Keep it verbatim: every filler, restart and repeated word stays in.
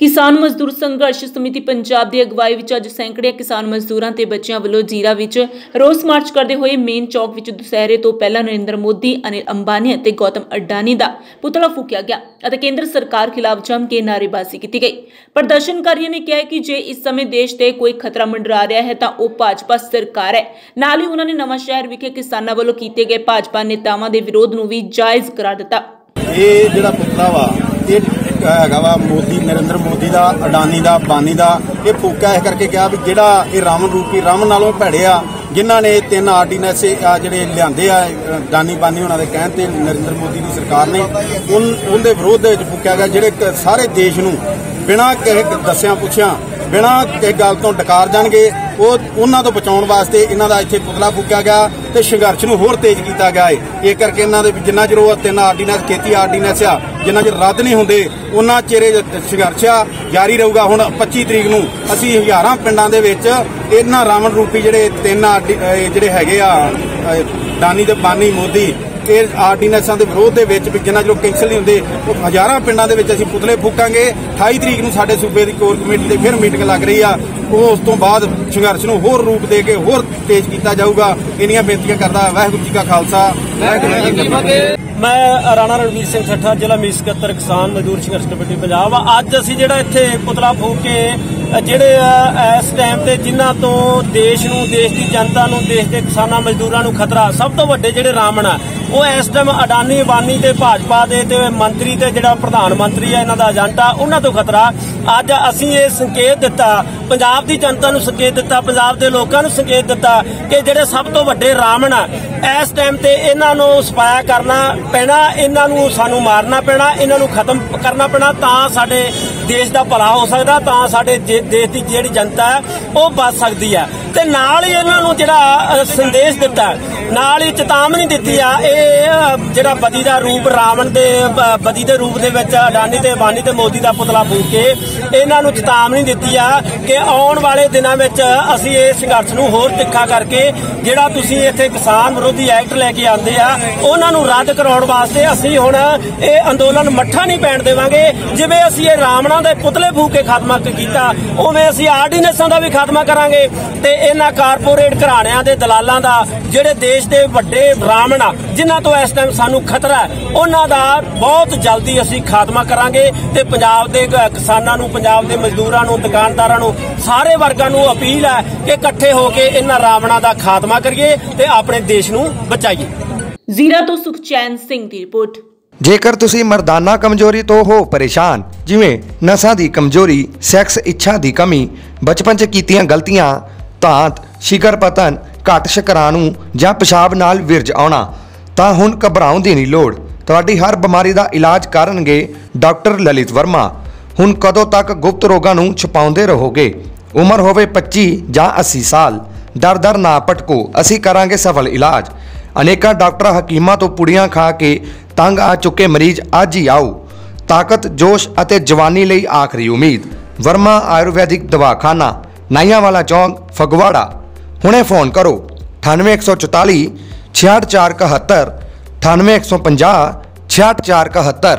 किसान मजदूर संघर्ष समिति पंजाब की अगवाई में अज सैकड़िया किसान मजदूरों के बच्चों वालों जीरा रोस मार्च करते हुए मेन चौक में दुशहरे तो पहला नरेंद्र मोदी अनिल अंबानी और गौतम अडानी का पुतला फूकिया गया। केंद्र सरकार खिलाफ जम के नारेबाजी की गई। प्रदर्शनकारियों ने कहा कि जे इस समय देश पर कोई खतरा मंडरा रहा है तो वह भाजपा सरकार है। नाल ही उन्होंने नवा शहर विखे किसानों वालों किए गए भाजपा नेताओं के विरोध को भी जायज़ करार दिता। हैगा वा मोदी नरेंद्र मोदी का अडानी का अंबानी का यह फूका इस करके कहा भी जोड़ा ये रावण रूपी रावण नालों भैड़े आ जिन्हों ने तीन आर्डीनेंस आ जोड़े लियादे आ अडानी अंबानी उन्होंने कहन ते नरेंद्र मोदी की सरकार ने उन उनके विरोध फूकिया गया जोड़े सारे देश में बिना किसी दस्या पुछया बिना किसी गल तो डकार जाएंगे। उन्होंने तो बचाने वास्ते इन्हों का इत्थे पुतला फूकिया गया तो संघर्ष को होर तेज किया गया है। इस करके इन्होंने जिन्ना चर वो तीन आर्डीनेंस खेती आर्डीनेंस आ जिन्ना चर रद्द नहीं होंगे उन्ना चेरे संघर्ष आ जारी रहेगा। हुण पच्ची तरीक नूं असीं हज़ारां पिंडां दे विच इन्हां रावण रूपी जिहड़े तीन जिहड़े हैगे आ अडानी ते अंबानी मोदी आर्डीनेंसां दे विरोध दे विच जिन्ना चर कैंसल नहीं होंदे हज़ारां पिंडां दे विच असीं पुतले फूकांगे। अठाई तरीक नूं साडे सूबे दी कोर कमेटी ते फिर मीटिंग लग रही आ उस तों बाद संघर्ष नूं होर रूप दे के होर तेज कीता जाऊगा। इन्हां बेनतीआं करदा वाहिगुरू जी का खालसा वाहिगुरू जी की फतेह। मैं राणा रणवीर सिंह सट्ठा जिला मीत सकत्तर किसान मजदूर संघर्ष कमेटी पंजाब। अज असीं जिहड़ा इत्थे पुतला फूक के जिहड़े इस टाइम ते जिन्हां तो देश नूं देश दी जनता नूं देश दे किसानां मजदूरां नूं खतरा सब तो वड्डे जिहड़े रामण आ वह इस टाइम अडानी अंबानी ते भाजपा दे ते मंत्री ते जिहड़ा प्रधानमंत्री है इन्हां दा एजेंट आ उन्हां तो खतरा। अज असीं इह संकेत दिता पंजाब दी जनता नूं संकेत दिता पंजाब दे लोकां नूं संकेत दिता कि जिहड़े सब तो वड्डे रावण आ इस टाइम ते इन्हां नूं सफाया करना पैना इन्हां नूं सानूं मारना पैना इन्हां नूं खत्म करना पैना तां साडे देश दा भला हो सकदा तां साडे देश दी जिहड़ी जनता है ओह बच सकदी है। ते नाल ही इन्हां नूं जिहड़ा संदेश दिता नाल ही चेतावनी दिती आ जिहड़ा बदी का रूप रावण के बदी के रूप के अडानी ते अंबानी ते मोदी का पुतला फूक के इन्हां नूं चेतावनी दिती आ कि आने वाले दिनों में असीं इस संघर्ष नूं होर तिखा करके जिहड़ा तुसीं इत्थे किसान विरोधी एक्ट लैके आंदे आ उन्हां नूं रद्द कराउण वास्ते असीं हुण इह अंदोलन मट्ठा नहीं पैण देवांगे। जिवें असीं इह रावणां दे पुतले फूक के खात्मा कीता उवें असीं आर्डीनेंसां का भी खात्मा करांगे ते इन्हां कारपोरेट घराणियां दे दलालां दा जिहड़े देश दे वड्डे ब्राह्मण जिन्हां तो इस टाइम सानू खतरा है उन्हां दा बहुत जल्दी असीं खात्मा करांगे। ते पंजाब दे किसानां नूं पंजाब दे मजदूरां नूं दुकानदारां नूं सारे वर्गां नूं अपील है कि इकट्ठे होके इन्हां रावणां दा खात्मा करिए ते अपने देश नूं बचाइए। जीरा तो सुखचैन सिंह दी रिपोर्ट। जेकर तुसीं मर्दाना कमजोरी तो हो परेशान जिवें नसां दी कमजोरी सैक्स इच्छा दी कमी बचपन च कीतियां गलतियां तांत शिखर पतन घट शकराणू जां पेशाब नाल विरज आउणा ਤਾਂ ਹੁਣ ਘਬਰਾਉਣ ਦੀ ਨਹੀਂ ਲੋੜ। ਤੁਹਾਡੀ ਹਰ ਬਿਮਾਰੀ ਦਾ ਇਲਾਜ ਕਰਨਗੇ ਡਾਕਟਰ ਲਲਿਤ ਵਰਮਾ। ਹੁਣ ਕਦੋਂ ਤੱਕ ਗੁਪਤ ਰੋਗਾਂ ਨੂੰ ਛੁਪਾਉਂਦੇ ਰਹੋਗੇ? ਉਮਰ ਹੋਵੇ ਪੱਚੀ ਜਾਂ ਅੱਸੀ ਸਾਲ ਡਰ ਡਰ ਨਾ ਭਟਕੋ, ਅਸੀਂ ਕਰਾਂਗੇ ਸਫਲ ਇਲਾਜ। ਅਨੇਕਾਂ ਡਾਕਟਰ ਹਕੀਮਾਂ ਤੋਂ ਪੁੜੀਆਂ ਖਾ ਕੇ ਤੰਗ ਆ ਚੁੱਕੇ ਮਰੀਜ਼ ਅੱਜ ਹੀ ਆਓ। ਤਾਕਤ ਜੋਸ਼ ਅਤੇ ਜਵਾਨੀ ਲਈ ਆਖਰੀ ਉਮੀਦ ਵਰਮਾ ਆਯੁਰਵੈਦਿਕ ਦਵਾਖਾਨਾ ਨਾਈਆਂ ਵਾਲਾ ਚੌਂਕ ਫਗਵਾੜਾ। ਹੁਣੇ ਫੋਨ ਕਰੋ ਅਠਾਨਵੇਂ ਇੱਕ ਸੌ ਚੁਤਾਲੀ छियाठ चार कहत्तर अठानवे एक सौ पंजा छियाठ चार कहत्तर।